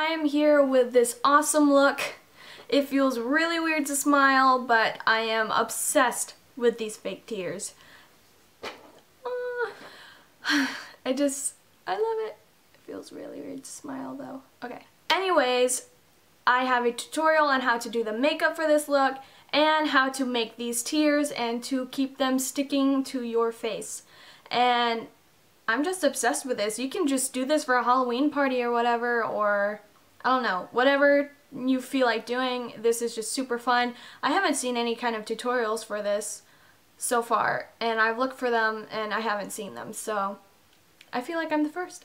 I am here with this awesome look. It feels really weird to smile, but I am obsessed with these fake tears. I love it. It feels really weird to smile though. Okay. Anyways, I have a tutorial on how to do the makeup for this look and how to make these tears and to keep them sticking to your face. And I'm just obsessed with this. You can just do this for a Halloween party or whatever, or I don't know, whatever you feel like doing. This is just super fun. I haven't seen any kind of tutorials for this so far, and I've looked for them and I haven't seen them, so I feel like I'm the first.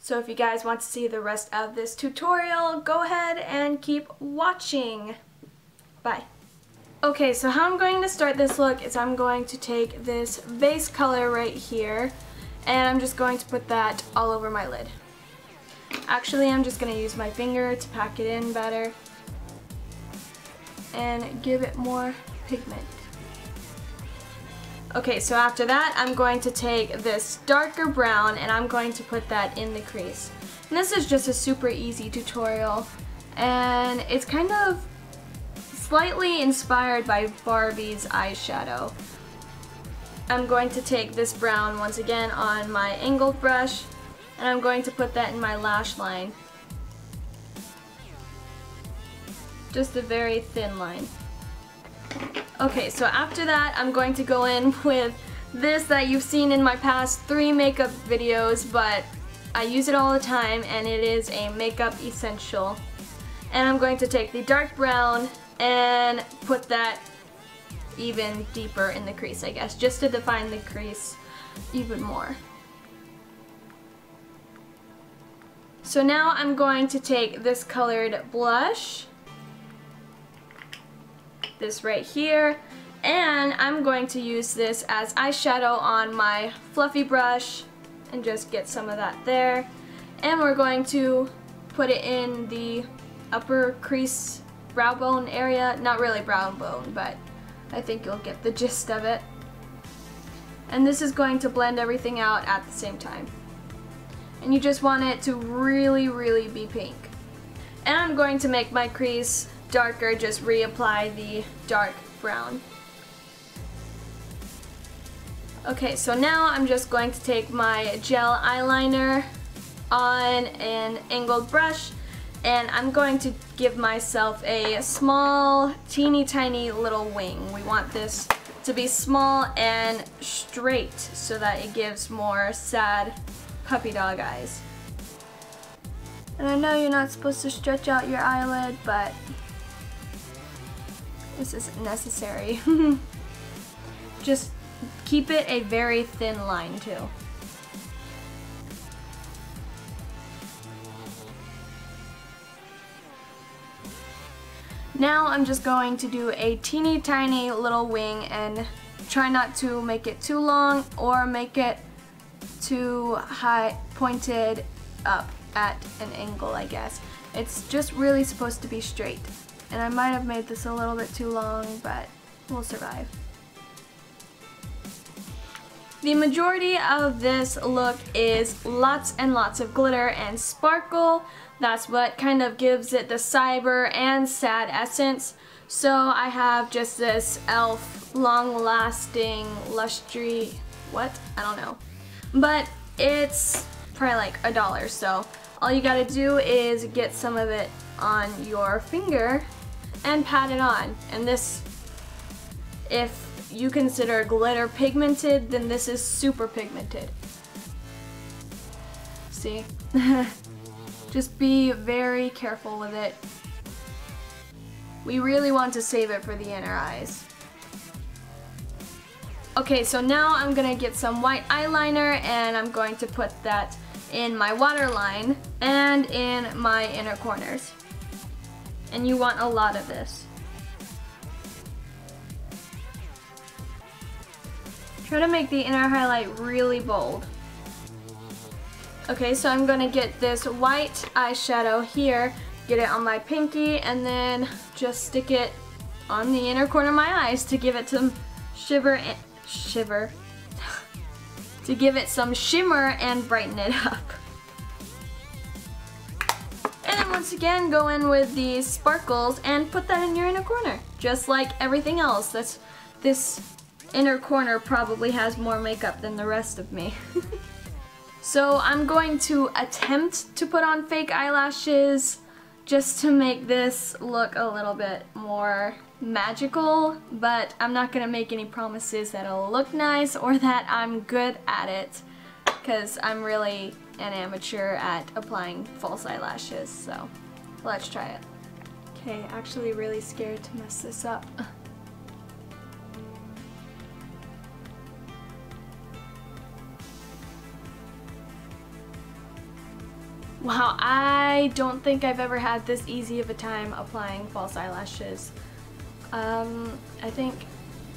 So if you guys want to see the rest of this tutorial, go ahead and keep watching. Bye. Okay, so how I'm going to start this look is I'm going to take this base color right here and I'm just going to put that all over my lid. Actually, I'm just going to use my finger to pack it in better and give it more pigment. Okay, so after that, I'm going to take this darker brown and I'm going to put that in the crease. And this is just a super easy tutorial, and it's kind of slightly inspired by Barbie's eyeshadow. I'm going to take this brown once again on my angled brush, and I'm going to put that in my lash line. Just a very thin line. Okay, so after that, I'm going to go in with this that you've seen in my past 3 makeup videos, but I use it all the time, and it is a makeup essential. And I'm going to take the dark brown and put that even deeper in the crease, I guess, just to define the crease even more. So now I'm going to take this colored blush, this right here, and I'm going to use this as eyeshadow on my fluffy brush and just get some of that there. And we're going to put it in the upper crease, brow bone area. Not really brow bone, but I think you'll get the gist of it. And this is going to blend everything out at the same time. And you just want it to really, really be pink. And I'm going to make my crease darker, just reapply the dark brown. Okay, so now I'm just going to take my gel eyeliner on an angled brush, and I'm going to give myself a small, teeny tiny little wing. We want this to be small and straight so that it gives more sad puppy dog eyes. And I know you're not supposed to stretch out your eyelid, but this isn't necessary. Just keep it a very thin line too. Now I'm just going to do a teeny tiny little wing and try not to make it too long or make it too high, pointed up at an angle, I guess. It's just really supposed to be straight. And I might have made this a little bit too long, but we'll survive. The majority of this look is lots and lots of glitter and sparkle. That's what kind of gives it the cyber and sad essence. So I have just this e.l.f. long-lasting lustry, what? I don't know. But it's probably like $1, so all you gotta do is get some of it on your finger and pat it on. And this, if you consider glitter pigmented, then this is super pigmented. See? Just be very careful with it. We really want to save it for the inner eyes. Okay, so now I'm gonna get some white eyeliner and I'm going to put that in my waterline and in my inner corners. And you want a lot of this. Try to make the inner highlight really bold. Okay, so I'm gonna get this white eyeshadow here, get it on my pinky, and then just stick it on the inner corner of my eyes to give it some shimmer and brighten it up. And once again go in with the sparkles and put that in your inner corner. Just like everything else, that's this inner corner probably has more makeup than the rest of me. So I'm going to attempt to put on fake eyelashes just to make this look a little bit more magical, but I'm not going to make any promises that it'll look nice or that I'm good at it, because I'm really an amateur at applying false eyelashes, so let's try it. Okay, actually really scared to mess this up. Wow, I don't think I've ever had this easy of a time applying false eyelashes. I think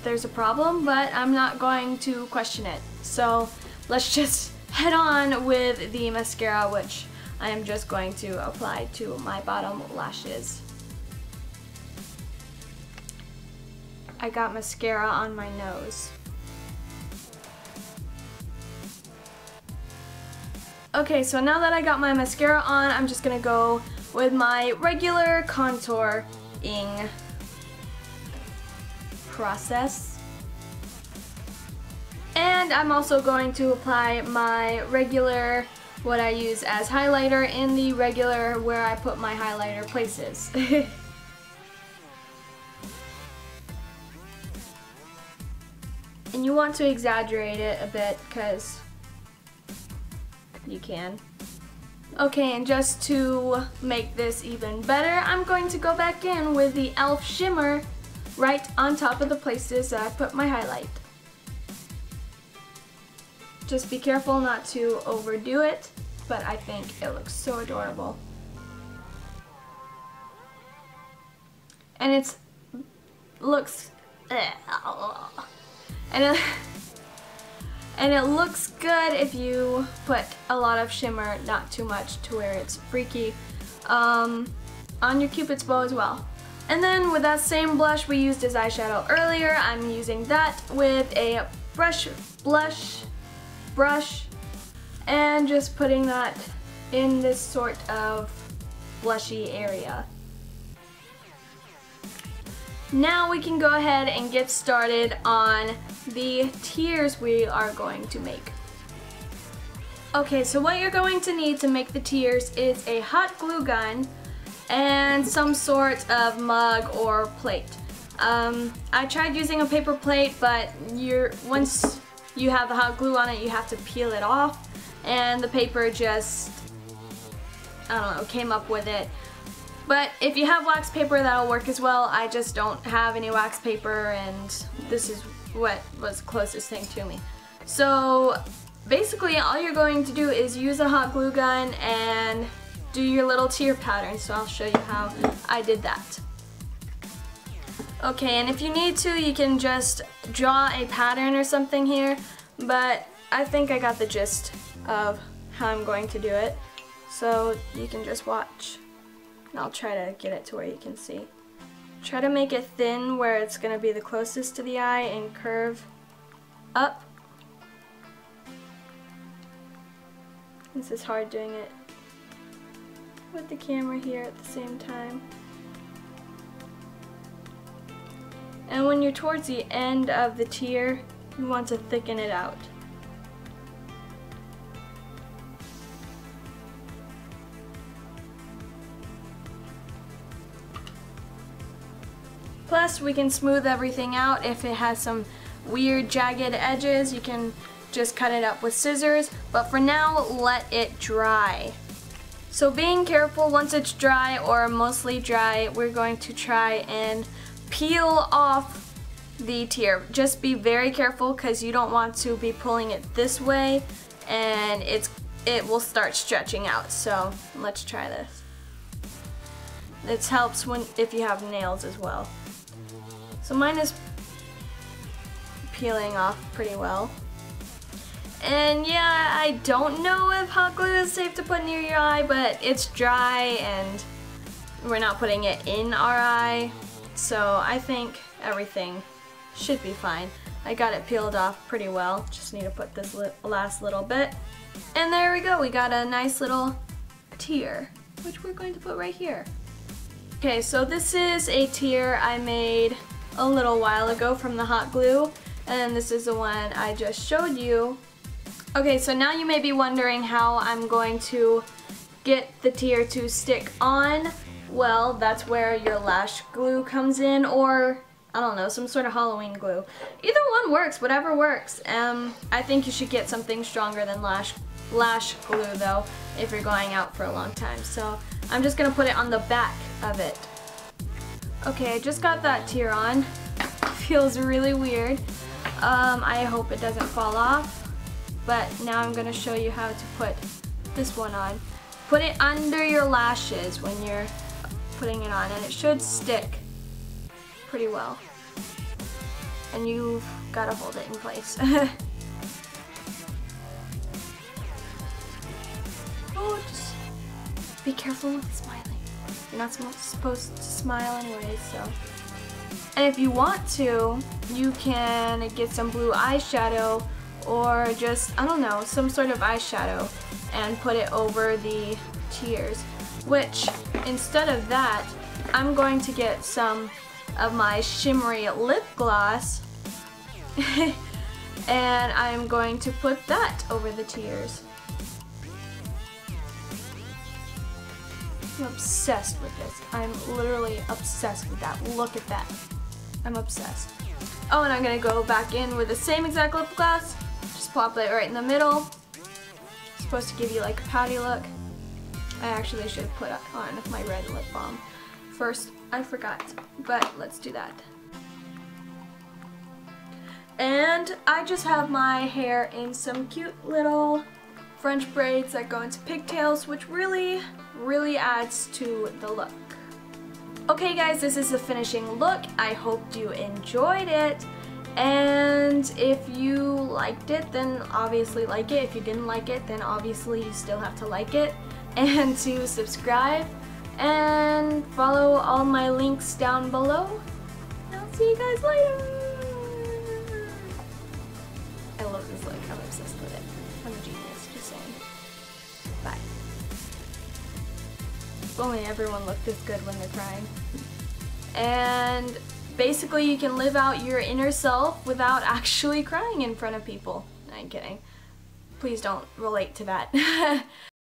there's a problem, but I'm not going to question it. So let's just head on with the mascara, which I am just going to apply to my bottom lashes. I got mascara on my nose. Okay, so now that I got my mascara on, I'm just gonna go with my regular contouring process. And I'm also going to apply my regular, what I use as highlighter, in the regular where I put my highlighter places. And you want to exaggerate it a bit, because you can. Okay, and just to make this even better, I'm going to go back in with the e.l.f. shimmer right on top of the places that I put my highlight. Just be careful not to overdo it, but I think it looks so adorable. And it looks And it looks good if you put a lot of shimmer, not too much to where it's freaky, on your cupid's bow as well. And then with that same blush we used as eyeshadow earlier, I'm using that with a blush and just putting that in this sort of blushy area. Now we can go ahead and get started on the tears we are going to make. Okay, so what you're going to need to make the tears is a hot glue gun and some sort of mug or plate. I tried using a paper plate, but once you have the hot glue on it, you have to peel it off, and the paper just, I don't know, came up with it. But if you have wax paper, that'll work as well. I just don't have any wax paper, and this is what was closest thing to me. So basically all you're going to do is use a hot glue gun and do your little tear pattern. So I'll show you how I did that. Okay, and if you need to, you can just draw a pattern or something here, but I think I got the gist of how I'm going to do it. So you can just watch. I'll try to get it to where you can see. Try to make it thin where it's going to be the closest to the eye and curve up. This is hard doing it with the camera here at the same time. And when you're towards the end of the tear, you want to thicken it out. Plus, we can smooth everything out. If it has some weird jagged edges, you can just cut it up with scissors, but for now, let it dry. So being careful, once it's dry, or mostly dry, we're going to try and peel off the tear. Just be very careful, because you don't want to be pulling it this way, and it will start stretching out. So let's try this. This helps if you have nails as well. So mine is peeling off pretty well. And yeah, I don't know if hot glue is safe to put near your eye, but it's dry and we're not putting it in our eye. So I think everything should be fine. I got it peeled off pretty well. Just need to put this last little bit. And there we go, we got a nice little tear. which we're going to put right here. Okay, so this is a tier I made a little while ago from the hot glue, and this is the one I just showed you. Okay, so now you may be wondering how I'm going to get the tier to stick on. Well, that's where your lash glue comes in, or I don't know, some sort of Halloween glue. Either one works, whatever works. I think you should get something stronger than lash glue though, if you're going out for a long time. So I'm just gonna put it on the back of it. Okay, I just got that tier on. Feels really weird. I hope it doesn't fall off. But now I'm gonna show you how to put this one on. Put it under your lashes when you're putting it on, and it should stick pretty well. And you've gotta hold it in place. Oh, just be careful with smiling. You're not supposed to smile anyway, so. And if you want to, you can get some blue eyeshadow or just, I don't know, some sort of eyeshadow and put it over the tiers. Which, instead of that, I'm going to get some of my shimmery lip gloss and I'm going to put that over the tiers. I'm obsessed with this. I'm literally obsessed with that. Look at that. I'm obsessed. Oh, and I'm gonna go back in with the same exact lip gloss. Just plop it right in the middle. It's supposed to give you like a pouty look. I actually should put on my red lip balm first. I forgot, but let's do that. And I just have my hair in some cute little French braids that go into pigtails, which really, really adds to the look. Okay guys, this is the finishing look. I hope you enjoyed it. And if you liked it, then obviously like it. If you didn't like it, then obviously you still have to like it and to subscribe. And follow all my links down below. I'll see you guys later. I love this look. I'm obsessed with it. I'm a genius, just saying. Bye. If only everyone looked this good when they're crying. And basically you can live out your inner self without actually crying in front of people. No, I'm kidding. Please don't relate to that.